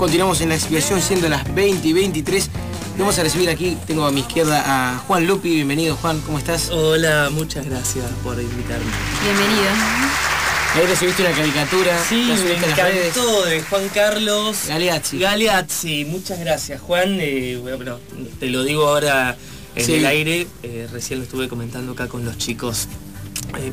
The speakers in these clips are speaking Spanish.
Continuamos en la expiación, siendo las 20:23. Vamos a recibir aquí, tengo a mi izquierda a Juan Luppi. Bienvenido, Juan, ¿cómo estás? Hola, muchas gracias por invitarme. Bienvenido. Ahí recibiste una caricatura. Sí, me encantó, de Juan Carlos Galeazzi. Galeazzi, muchas gracias, Juan. Bueno, te lo digo ahora en el aire. Recién lo estuve comentando acá con los chicos.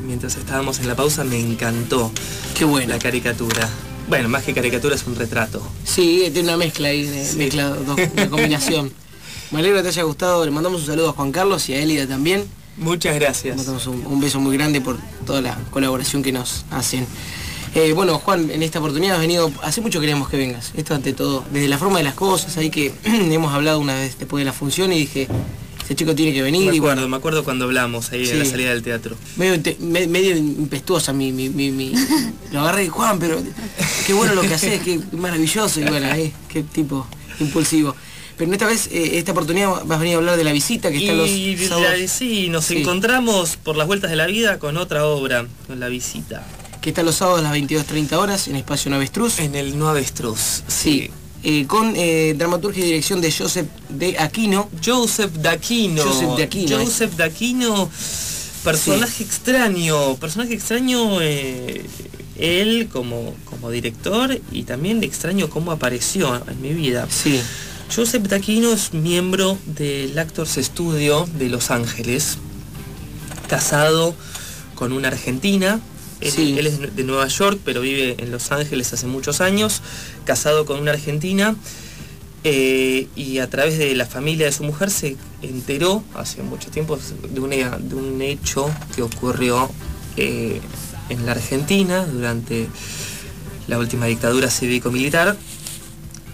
Mientras estábamos en la pausa, me encantó. Qué buena. La caricatura. Bueno, más que caricatura es un retrato. Sí, tiene una mezcla ahí, una combinación. Me alegro que te haya gustado, le mandamos un saludo a Juan Carlos y a Elida también. Muchas gracias. Le mandamos un beso muy grande por toda la colaboración que nos hacen. Bueno, Juan, en esta oportunidad has venido, hace mucho queríamos que vengas, esto ante todo, desde La Forma de las Cosas, ahí que hemos hablado una vez después de la función y dije, este chico tiene que venir. Me acuerdo cuando hablamos ahí en la salida del teatro. Medio impetuosa mi lo agarré y Juan, pero qué bueno lo que haces, qué maravilloso, y bueno, qué tipo impulsivo. Pero en esta vez, esta oportunidad vas a venir a hablar de La Visita, que está los sábados. Sí, nos encontramos por las vueltas de la vida con otra obra, con La Visita. Que está los sábados a las 22:30 en Espacio No Avestruz. En el No Avestruz, sí. Con dramaturgia y dirección de Joseph D'Aquino. Joseph D'Aquino, personaje extraño, él como director y también extraño cómo apareció en mi vida. Sí. Joseph D'Aquino es miembro del Actors Studio de Los Ángeles, casado con una argentina. Él es de Nueva York, pero vive en Los Ángeles hace muchos años, casado con una argentina, y a través de la familia de su mujer se enteró hace mucho tiempo de un hecho que ocurrió en la Argentina durante la última dictadura cívico-militar.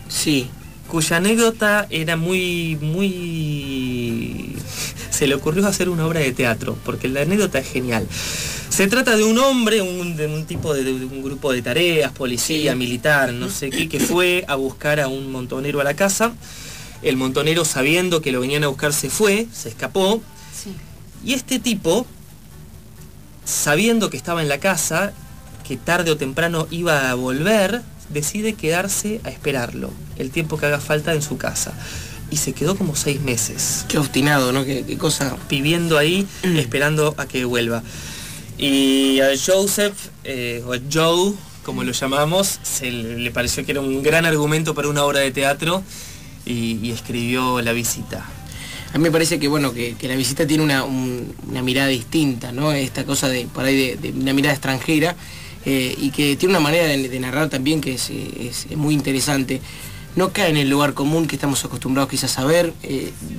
Sí. Cuya anécdota era muy... Se le ocurrió hacer una obra de teatro, porque la anécdota es genial. Se trata de un hombre, de un grupo de tareas, policía, militar, no sé qué, que fue a buscar a un montonero a la casa. El montonero, sabiendo que lo venían a buscar, se fue, se escapó. Sí. Y este tipo, sabiendo que estaba en la casa, que tarde o temprano iba a volver, decide quedarse a esperarlo el tiempo que haga falta en su casa, y se quedó como 6 meses. Qué obstinado, ¿no? Qué cosa. Viviendo ahí, esperando a que vuelva. Y a Joseph, o Joe, como lo llamamos, le pareció que era un gran argumento para una obra de teatro, y escribió La Visita. A mí me parece que, bueno, que La Visita tiene una mirada distinta, ¿no? Esta cosa de una mirada extranjera. Y que tiene una manera de narrar también que es muy interesante. No cae en el lugar común que estamos acostumbrados quizás a ver,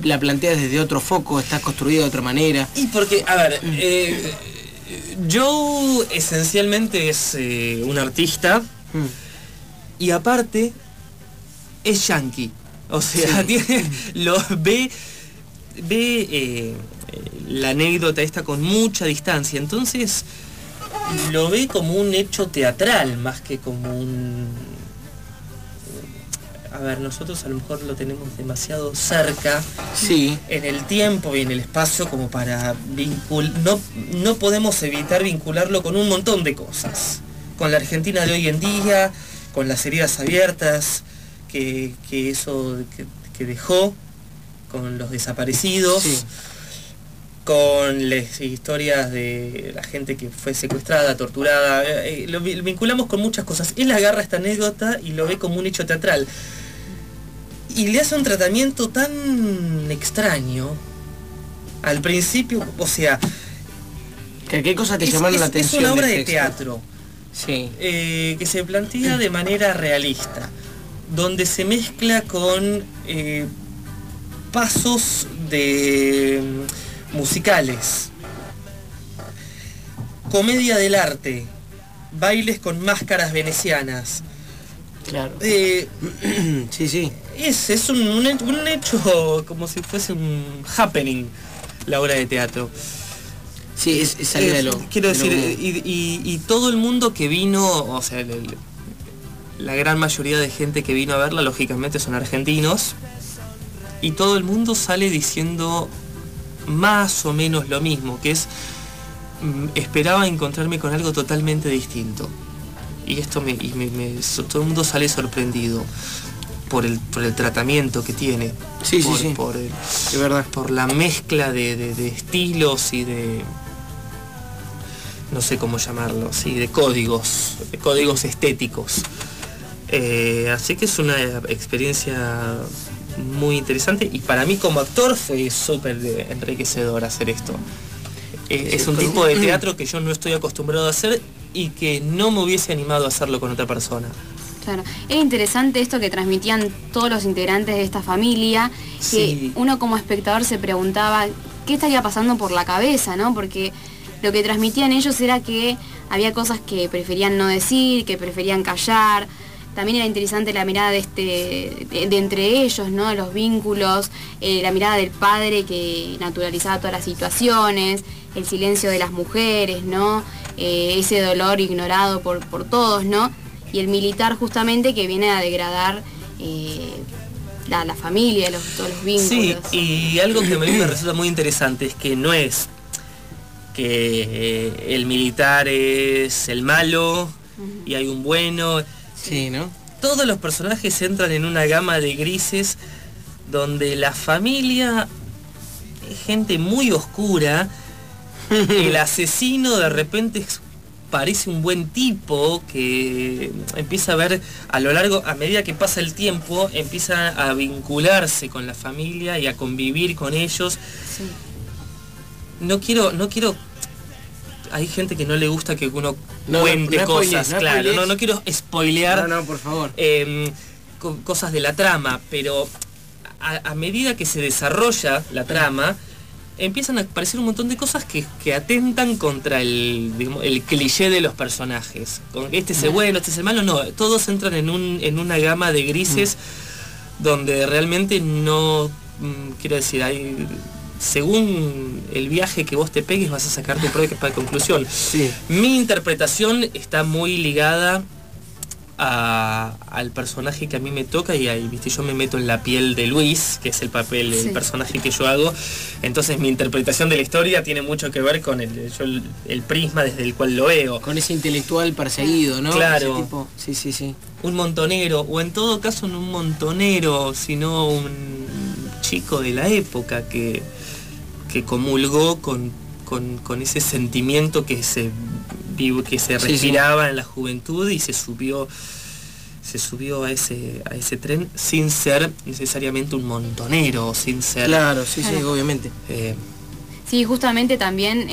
la plantea desde otro foco, está construida de otra manera. Y porque, a ver, Joe esencialmente es un artista, y aparte es yankee. O sea, ve la anécdota esta con mucha distancia, entonces lo ve como un hecho teatral más que como un... A ver, nosotros a lo mejor lo tenemos demasiado cerca en el tiempo y en el espacio como para vincular... No podemos evitar vincularlo con un montón de cosas. Con la Argentina de hoy en día, con las heridas abiertas que dejó, con los desaparecidos... Sí. Con las historias de la gente que fue secuestrada, torturada, lo vinculamos con muchas cosas. Él agarra esta anécdota y lo ve como un hecho teatral. Y le hace un tratamiento tan extraño. Al principio, o sea... ¿Qué cosas te llamaron la atención? Es una obra de teatro. Sí. Que se plantea de manera realista. Donde se mezcla con pasos de... musicales, comedia del arte, bailes con máscaras venecianas. Claro. Es un hecho como si fuese un happening la obra de teatro. Sí, es salir de lo... Quiero decir, y todo el mundo que vino, o sea, la gran mayoría de gente que vino a verla, lógicamente son argentinos, y todo el mundo sale diciendo... más o menos lo mismo, que es esperaba encontrarme con algo totalmente distinto, y todo el mundo sale sorprendido. por el tratamiento que tiene. Sí, por, sí, sí. Es verdad. Por la mezcla de estilos y de... no sé cómo llamarlo, sí, de códigos estéticos. Así que es una experiencia muy interesante y para mí como actor fue súper enriquecedor hacer esto. Es un tipo de teatro que yo no estoy acostumbrado a hacer y que no me hubiese animado a hacerlo con otra persona. Claro. Es interesante esto que transmitían todos los integrantes de esta familia, que sí, uno como espectador se preguntaba qué estaría pasando por la cabeza, ¿no? Porque lo que transmitían ellos era que había cosas que preferían no decir, que preferían callar. También era interesante la mirada de entre ellos, ¿no? Los vínculos, la mirada del padre que naturalizaba todas las situaciones, el silencio de las mujeres, ¿no? Ese dolor ignorado por todos, ¿no? Y el militar justamente que viene a degradar la familia, todos los vínculos. Sí, y algo que a mí me resulta muy interesante es que no es que el militar es el malo, uh-huh, y hay un bueno. Sí, ¿no? Todos los personajes entran en una gama de grises donde la familia es gente muy oscura, el asesino de repente parece un buen tipo que empieza a ver a medida que pasa el tiempo, empieza a vincularse con la familia y a convivir con ellos. Sí. No quiero... Hay gente que no le gusta que uno cuente cosas, claro. No quiero spoilear. No, por favor. Cosas de la trama, pero a medida que se desarrolla la trama, empiezan a aparecer un montón de cosas que atentan contra el cliché de los personajes. Con este es el bueno, este es el malo, no. Todos entran en una gama de grises donde realmente no... quiero decir, hay... Según el viaje que vos te pegues vas a sacar tu propia conclusión. Sí. Mi interpretación está muy ligada al personaje que a mí me toca y ahí, viste, yo me meto en la piel de Luis, que es el papel, sí, el personaje que yo hago. Entonces mi interpretación de la historia tiene mucho que ver con el prisma desde el cual lo veo. Con ese intelectual perseguido, ¿no? Claro. Ese tipo. Sí, sí, sí. Un montonero, o en todo caso no un montonero, sino un chico de la época que comulgó con ese sentimiento que se respiraba, sí, sí, en la juventud y se subió a ese tren sin ser necesariamente un montonero, sin ser... Claro, sí, claro, sí, obviamente. Sí, justamente también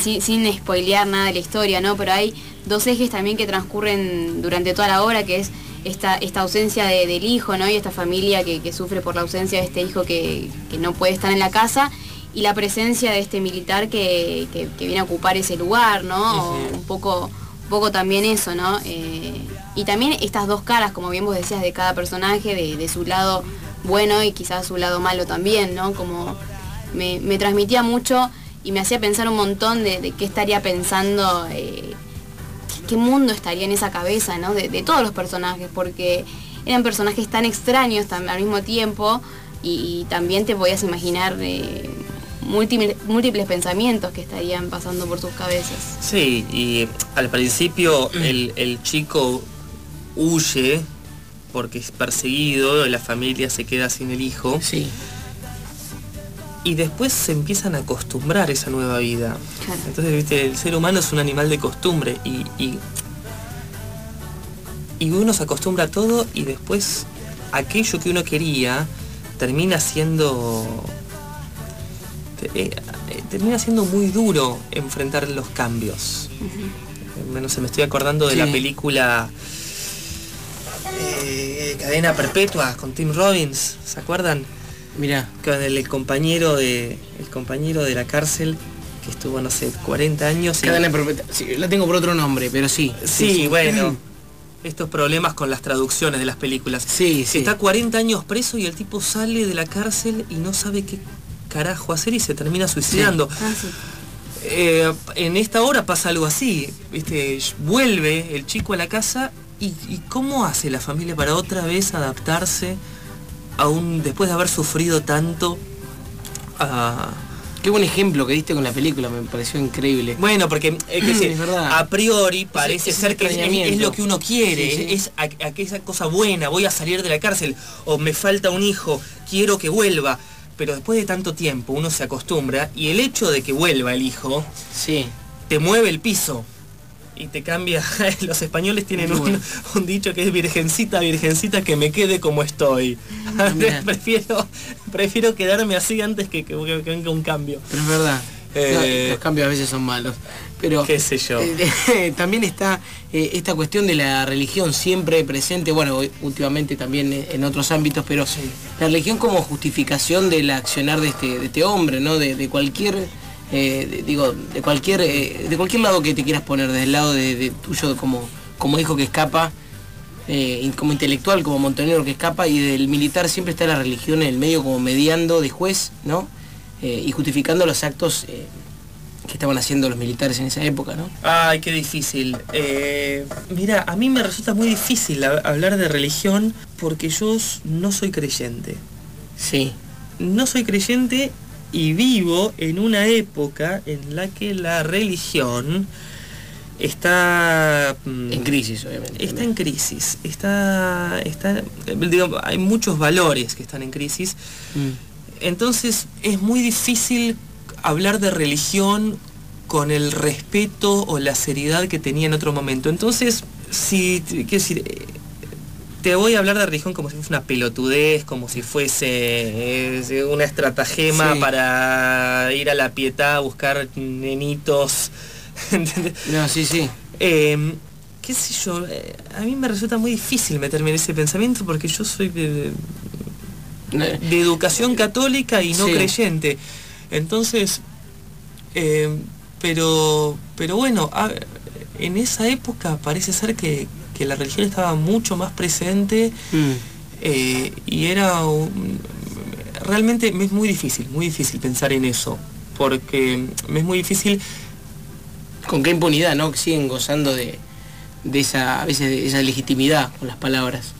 sin spoilear nada de la historia, ¿no? Pero hay dos ejes también que transcurren durante toda la obra, que es esta ausencia del hijo, ¿no? Y esta familia que sufre por la ausencia de este hijo que no puede estar en la casa, y la presencia de este militar que viene a ocupar ese lugar, ¿no? Uh-huh. Un poco también eso, ¿no? Y también estas dos caras, como bien vos decías, de cada personaje, de su lado bueno y quizás su lado malo también, ¿no? Como me transmitía mucho y me hacía pensar un montón de qué estaría pensando... qué mundo estaría en esa cabeza, ¿no? De todos los personajes, porque eran personajes tan extraños al mismo tiempo y también te podías imaginar múltiples pensamientos que estarían pasando por sus cabezas. Sí, y al principio el chico huye porque es perseguido, la familia se queda sin el hijo. Sí. Y después se empiezan a acostumbrar a esa nueva vida. Claro. Entonces, viste, el ser humano es un animal de costumbre y uno se acostumbra a todo y después aquello que uno quería termina siendo muy duro enfrentar los cambios. Uh-huh. Bueno, se me estoy acordando de, sí, la película Cadena Perpetua con Tim Robbins, ¿se acuerdan? Mirá, con el compañero de la cárcel que estuvo, no sé, 40 años. Sí, la tengo por otro nombre, pero sí. Sí, sí, bueno. Estos problemas con las traducciones de las películas. Sí, sí. Está 40 años preso y el tipo sale de la cárcel y no sabe qué carajo hacer y se termina suicidando. Sí. Ah, sí. En esta obra pasa algo así, ¿viste? Vuelve el chico a la casa y ¿cómo hace la familia para otra vez adaptarse? Aún después de haber sufrido tanto Qué buen ejemplo que diste con la película, me pareció increíble. Bueno, porque es verdad. A priori parece ser que es lo que uno quiere, sí, sí. Es aquella cosa buena, voy a salir de la cárcel, o me falta un hijo, quiero que vuelva. Pero después de tanto tiempo uno se acostumbra y el hecho de que vuelva el hijo, sí, te mueve el piso. Y te cambia, los españoles tienen un dicho que es virgencita, virgencita, que me quede como estoy. Prefiero quedarme así antes que venga un cambio. Pero es verdad, no, los cambios a veces son malos. Pero, qué sé yo. También está esta cuestión de la religión siempre presente, bueno, últimamente también en otros ámbitos, pero sí, la religión como justificación del accionar de este hombre, ¿no? De cualquier... de cualquier lado que te quieras poner, desde el lado de tuyo como hijo que escapa, como intelectual, como montonero que escapa, y del militar siempre está la religión en el medio como mediando de juez, ¿no? Y justificando los actos que estaban haciendo los militares en esa época, ¿no? Ay, qué difícil. Mira, a mí me resulta muy difícil hablar de religión porque yo no soy creyente. Sí. No soy creyente. Y vivo en una época en la que la religión está... en crisis, obviamente. Está en crisis. Digo, hay muchos valores que están en crisis. Mm. Entonces es muy difícil hablar de religión con el respeto o la seriedad que tenía en otro momento. Entonces, si... quiero decir... te voy a hablar de religión como si fuese una pelotudez, como si fuese una estratagema, sí, para ir a la Pietà a buscar nenitos. No, sí, sí. Qué sé yo, a mí me resulta muy difícil meterme en ese pensamiento porque yo soy de educación católica y no, sí, creyente. Entonces, pero bueno, en esa época parece ser que la religión estaba mucho más presente, mm, y era... realmente me es muy difícil pensar en eso, porque me es muy difícil... Con qué impunidad, ¿no? Que siguen gozando de esa, a veces, de esa legitimidad con las palabras.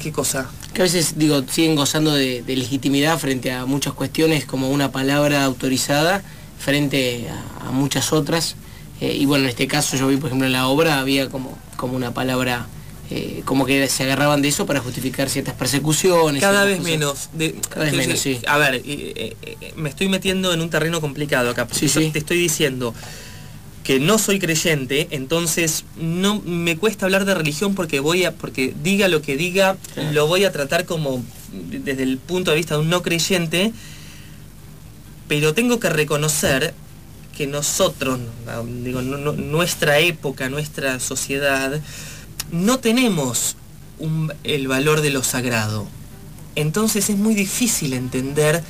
¿Qué cosa? Que a veces, digo, siguen gozando de legitimidad frente a muchas cuestiones, como una palabra autorizada, frente a muchas otras. Y bueno, en este caso yo vi, por ejemplo, en la obra había como una palabra, como que se agarraban de eso para justificar ciertas persecuciones. Cada vez menos. Cada vez menos, sí. A ver, me estoy metiendo en un terreno complicado acá. Sí, sí. Te estoy diciendo que no soy creyente, entonces no me cuesta hablar de religión porque diga lo que diga, claro, lo voy a tratar como desde el punto de vista de un no creyente, pero tengo que reconocer que nosotros, digo, nuestra época, nuestra sociedad, no tenemos el valor de lo sagrado. Entonces es muy difícil entender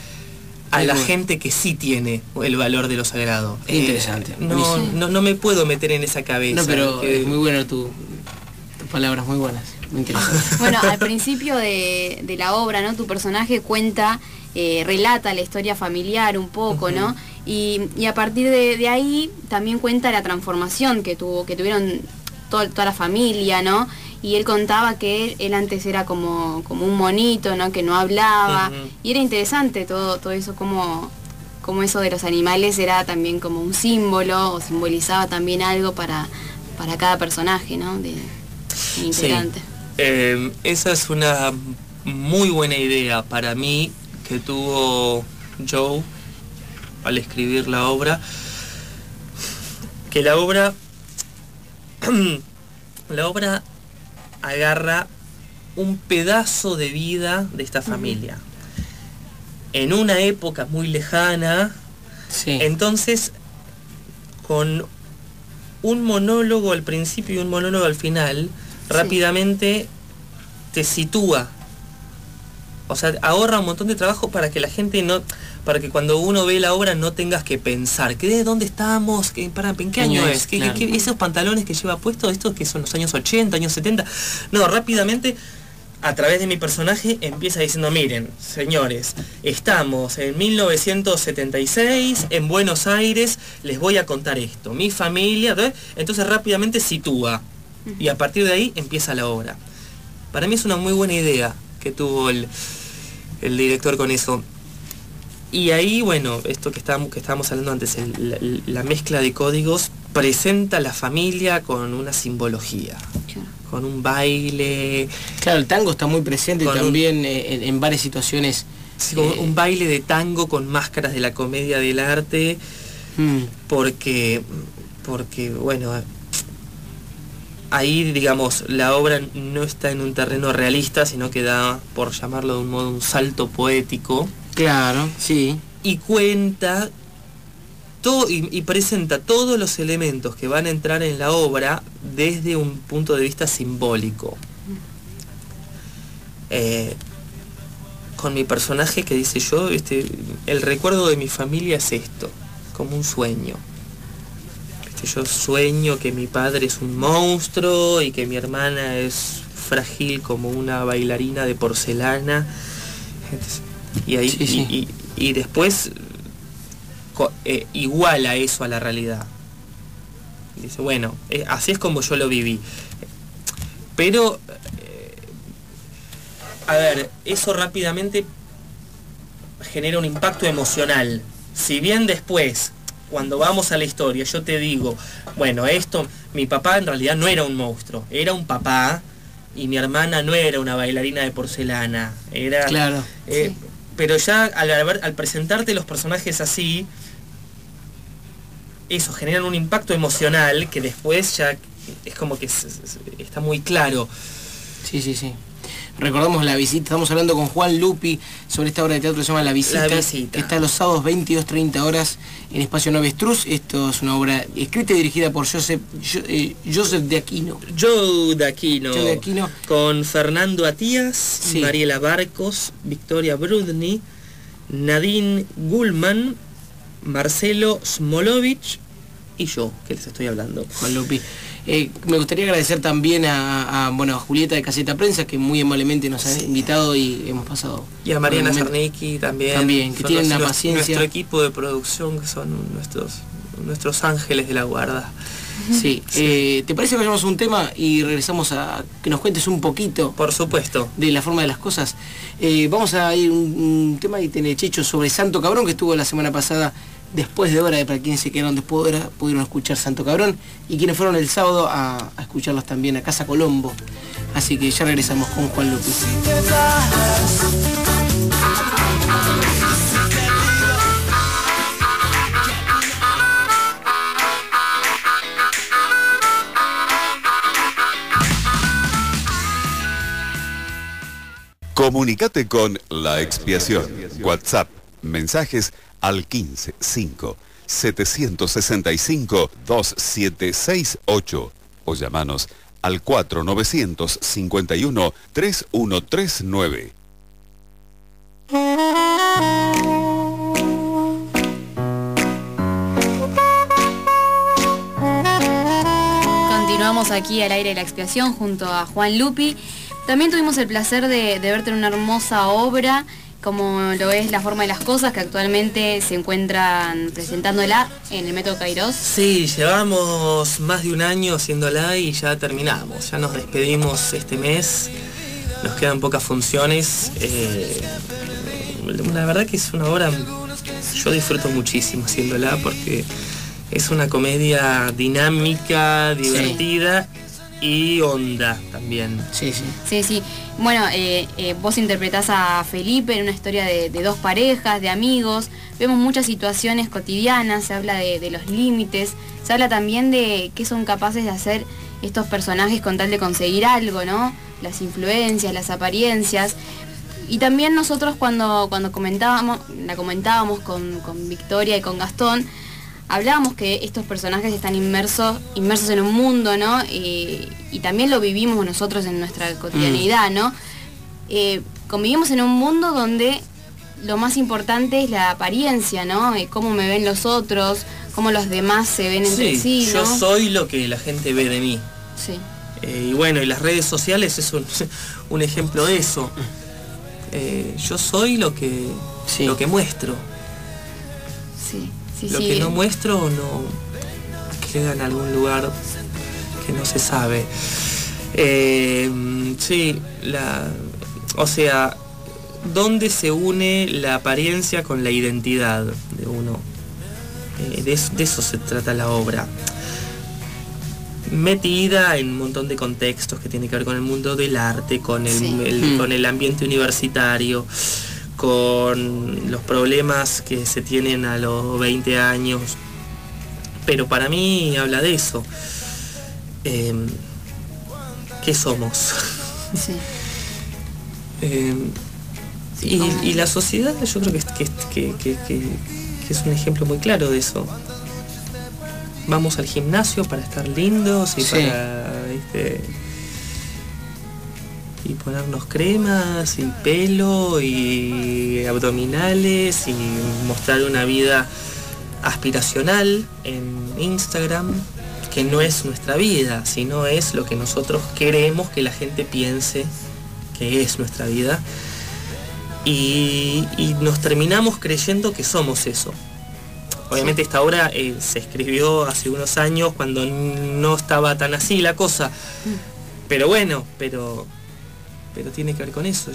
a la gente que sí tiene el valor de lo sagrado. Interesante. No me puedo meter en esa cabeza. No, pero es muy bueno tus palabras, muy buenas. Muy interesante. Bueno, al principio de la obra, ¿no? Tu personaje cuenta... relata la historia familiar un poco, uh-huh, ¿no? Y a partir de ahí también cuenta la transformación que tuvieron toda la familia, ¿no? Y él contaba que él antes era como un monito, ¿no? Que no hablaba, uh-huh, y era interesante todo eso, como eso de los animales era también como un símbolo, o simbolizaba también algo para cada personaje, ¿no? De integrante. Sí. Esa es una muy buena idea para mí, que tuvo Joe al escribir la obra, que la obra agarra un pedazo de vida de esta familia en una época muy lejana, sí. Entonces, con un monólogo al principio y un monólogo al final, sí, rápidamente te sitúa. O sea, ahorra un montón de trabajo para que la gente no... Para que cuando uno ve la obra no tengas que pensar. ¿De dónde estamos? ¿En qué año es? Claro. ¿Esos pantalones que lleva puesto? ¿Estos que son los años 80, años 70? No, rápidamente, a través de mi personaje, empieza diciendo: miren, señores, estamos en 1976, en Buenos Aires, les voy a contar esto. Mi familia... ¿verdad? Entonces rápidamente sitúa. Y a partir de ahí empieza la obra. Para mí es una muy buena idea que tuvo el director con eso. Y ahí, bueno, esto que estábamos hablando antes, la mezcla de códigos presenta a la familia con una simbología, con un baile. Claro, el tango está muy presente también en varias situaciones. Sí, un baile de tango con máscaras de la comedia del arte, porque bueno, ahí, digamos, la obra no está en un terreno realista, sino que da, por llamarlo de un modo, un salto poético. Claro, sí. Y cuenta todo y presenta todos los elementos que van a entrar en la obra desde un punto de vista simbólico. Con mi personaje que dice yo, el recuerdo de mi familia es esto, como un sueño. Yo sueño que mi padre es un monstruo y que mi hermana es frágil como una bailarina de porcelana. Entonces, y ahí sí, sí. Y después iguala eso a la realidad. Dice, bueno, así es como yo lo viví. Pero, a ver, eso rápidamente genera un impacto emocional. Si bien después, cuando vamos a la historia, yo te digo, bueno, esto, mi papá en realidad no era un monstruo, era un papá, y mi hermana no era una bailarina de porcelana, era... Claro. Sí. Pero ya al presentarte los personajes así, eso, generan un impacto emocional que después ya es como que está muy claro. Sí, sí, sí. Recordamos La Visita, estamos hablando con Juan Luppi sobre esta obra de teatro que se llama La Visita. Que está los sábados 22:30 en Espacio No Avestruz. Esto es una obra escrita y dirigida por Joseph D'Aquino. Joe D'Aquino. Con Fernando Atías, sí. Mariela Barcos, Victoria Brudny, Nadine Gullman, Marcelo Smolovich y yo, que les estoy hablando. Juan Luppi. Me gustaría agradecer también a Julieta de Caseta Prensa, que muy amablemente nos ha invitado y hemos pasado. Y a Mariana Sarniki también, que tienen la paciencia. Nuestro equipo de producción, que son nuestros ángeles de la guarda. Sí, sí. ¿Te parece que vayamos a un tema y regresamos a que nos cuentes un poquito? Por supuesto. De La Forma de las Cosas. Vamos a ir un tema y tener Checho sobre Santo Cabrón, que estuvo la semana pasada. Después de hora, para quienes se quedaron después de hora, pudieron escuchar Santo Cabrón. Y quienes fueron el sábado a escucharlos también a Casa Colombo. Así que ya regresamos con Juan Luppi. Comunicate con La Expiación. WhatsApp. Mensajes al 15 5 765 2768 o llamanos al 4951 3139. Continuamos aquí al aire de La Expiación junto a Juan Luppi. También tuvimos el placer de verte en una hermosa obra como lo es La Forma de las Cosas, que actualmente se encuentran presentándola en el Método Kairós. Sí, llevamos más de un año haciéndola y ya terminamos, ya nos despedimos este mes, nos quedan pocas funciones. La verdad que es una obra, yo disfruto muchísimo haciéndola porque es una comedia dinámica, divertida. Sí. Y onda también. Sí, sí. Sí, sí. Bueno, vos interpretás a Felipe en una historia de dos parejas, de amigos. Vemos muchas situaciones cotidianas, se habla de los límites, se habla también de qué son capaces de hacer estos personajes con tal de conseguir algo, ¿no? Las influencias, las apariencias. Y también nosotros cuando comentábamos con Victoria y con Gastón, hablábamos que estos personajes están inmersos en un mundo, ¿no? Y también lo vivimos nosotros en nuestra cotidianidad, ¿no? Convivimos en un mundo donde lo más importante es la apariencia, ¿no? Cómo me ven los otros, cómo los demás se ven entre sí, ¿no? Yo soy lo que la gente ve de mí. Sí. Y bueno, y las redes sociales es un ejemplo de eso. Yo soy lo que muestro. Sí. Sí, lo que no muestro no queda en algún lugar que no se sabe. Sí, o sea, donde se une la apariencia con la identidad de uno. De eso se trata la obra, metida en un montón de contextos que tiene que ver con el mundo del arte, con el, sí, con el ambiente universitario, con los problemas que se tienen a los 20 años, pero para mí habla de eso. ¿Qué somos? Sí. Y la sociedad, yo creo que es un ejemplo muy claro de eso. Vamos al gimnasio para estar lindos y sí, para, ¿viste? Y ponernos cremas y pelo y abdominales y mostrar una vida aspiracional en Instagram, que no es nuestra vida, sino es lo que nosotros queremos que la gente piense que es nuestra vida, y nos terminamos creyendo que somos eso. Obviamente esta obra se escribió hace unos años cuando no estaba tan así la cosa, pero bueno, pero tiene que ver con eso.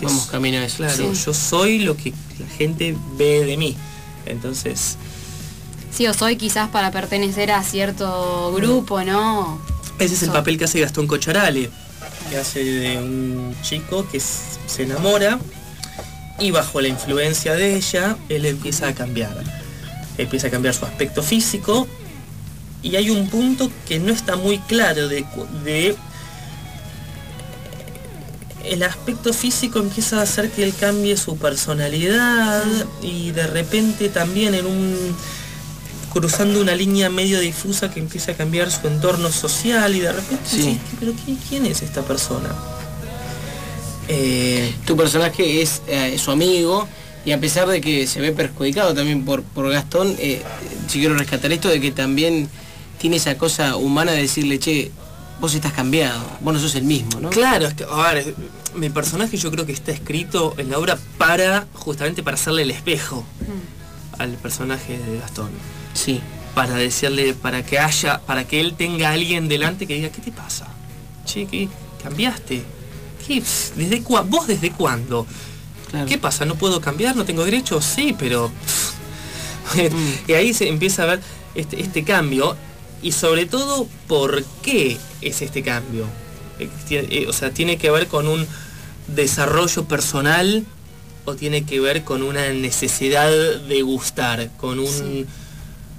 Vamos camino a eso. Claro, sí, yo soy lo que la gente ve de mí, entonces... Sí, o soy quizás para pertenecer a cierto grupo, ¿no? Ese es el papel que hace Gastón Cocciarale, que hace de un chico que se enamora y bajo la influencia de ella, él empieza a cambiar. Empieza a cambiar su aspecto físico y hay un punto que no está muy claro de el aspecto físico empieza a hacer que él cambie su personalidad y de repente también en un... cruzando una línea medio difusa que empieza a cambiar su entorno social y de repente sí, decís, pero ¿quién es esta persona? Tu personaje es su amigo y a pesar de que se ve perjudicado también por Gastón, si quiero rescatar esto de que también tiene esa cosa humana de decirle, che, vos estás cambiado, vos no sos el mismo, ¿no? Claro, es que, a ver, mi personaje yo creo que está escrito en la obra para, justamente para hacerle el espejo al personaje de Gastón. Sí, para decirle, para que él tenga a alguien delante que diga, ¿qué te pasa? Che, ¿qué? ¿Cambiaste? ¿Qué? ¿Vos desde cuándo? Claro. ¿Qué pasa? ¿No puedo cambiar? ¿No tengo derecho? Sí, pero... Y ahí se empieza a ver este cambio, y sobre todo, ¿por qué es este cambio? O sea, ¿tiene que ver con un desarrollo personal o tiene que ver con una necesidad de gustar, con un... Sí,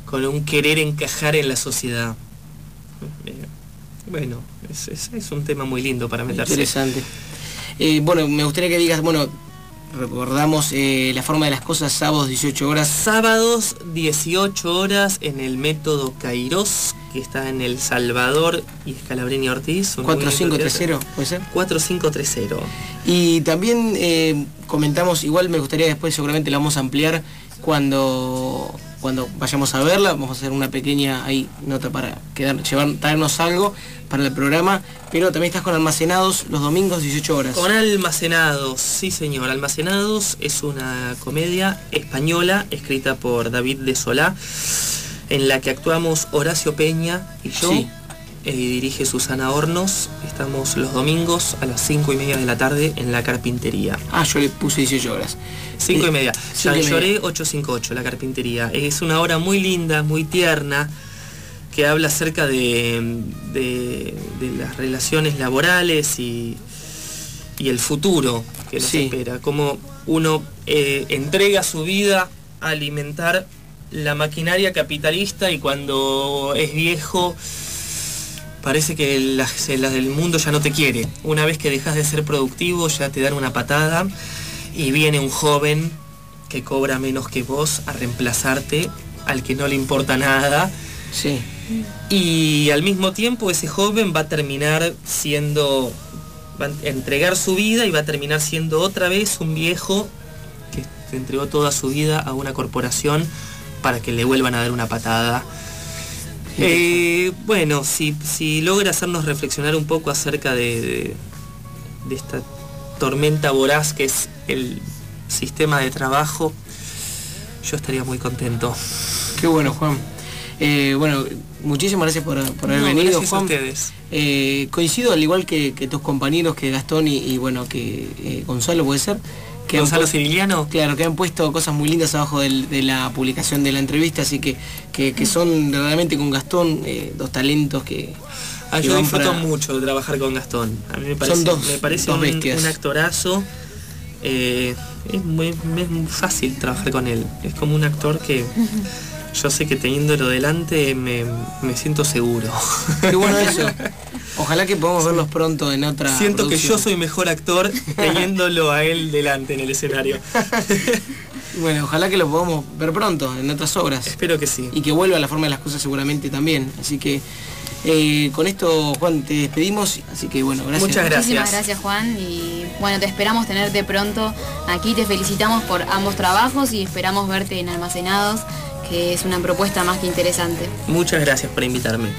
con un querer encajar en la sociedad? Bueno, es un tema muy lindo para meterse. Interesante. Bueno, me gustaría que digas, bueno, recordamos La forma de las cosas, sábados 18 horas. Sábados 18 horas en el Método Kairós, que está en El Salvador y Escalabrini Ortiz. 4530, ¿puede ser? 4530. Y también comentamos, igual me gustaría después, seguramente la vamos a ampliar cuando vayamos a verla, vamos a hacer una pequeña ahí nota para traernos algo para el programa, pero también estás con Almacenados los domingos 18 horas. Con Almacenados, sí señor. Almacenados es una comedia española escrita por David de Solá, en la que actuamos Horacio Peña y yo, sí, dirige Susana Hornos. Estamos los domingos a las 5:30 de la tarde en La Carpintería. Ah, yo le puse 18 horas. 5:30. San Lloré 858, La Carpintería. Es una obra muy linda, muy tierna, que habla acerca de las relaciones laborales y el futuro que nos, sí, espera. Cómo uno entrega su vida a alimentar la maquinaria capitalista y cuando es viejo parece que las del mundo ya no te quiere. Una vez que dejas de ser productivo ya te dan una patada y viene un joven que cobra menos que vos a reemplazarte, al que no le importa nada. Sí. Y al mismo tiempo ese joven va a terminar siendo... va a entregar su vida y va a terminar siendo otra vez un viejo que entregó toda su vida a una corporación para que le vuelvan a dar una patada. Bueno, si logra hacernos reflexionar un poco acerca de esta tormenta voraz que es el sistema de trabajo, yo estaría muy contento. Qué bueno, Juan. Bueno, muchísimas gracias por haber venido, gracias, Juan. Gracias a ustedes. Coincido, al igual que tus compañeros, que Gastón y bueno, que Gonzalo puede ser. Que Gonzalo Civiliano. Claro, que han puesto cosas muy lindas abajo de la publicación de la entrevista, así que son realmente con Gastón dos talentos que... yo disfruto mucho de trabajar con Gastón. A mí me parece, me parece un actorazo. Es muy fácil trabajar con él. Es como un actor que... yo sé que teniéndolo delante me siento seguro. Qué bueno eso. Ojalá que podamos verlos pronto en otra Siento producción. Que yo soy mejor actor teniéndolo a él delante en el escenario. Bueno, ojalá que lo podamos ver pronto en otras obras. Espero que sí. Y que vuelva a La forma de las cosas seguramente también. Así que con esto, Juan, te despedimos. Así que bueno, gracias. Muchas gracias. Muchísimas gracias, Juan. Y bueno, te esperamos tenerte pronto aquí. Te felicitamos por ambos trabajos y esperamos verte en Almacenados. Es una propuesta más que interesante. Muchas gracias por invitarme.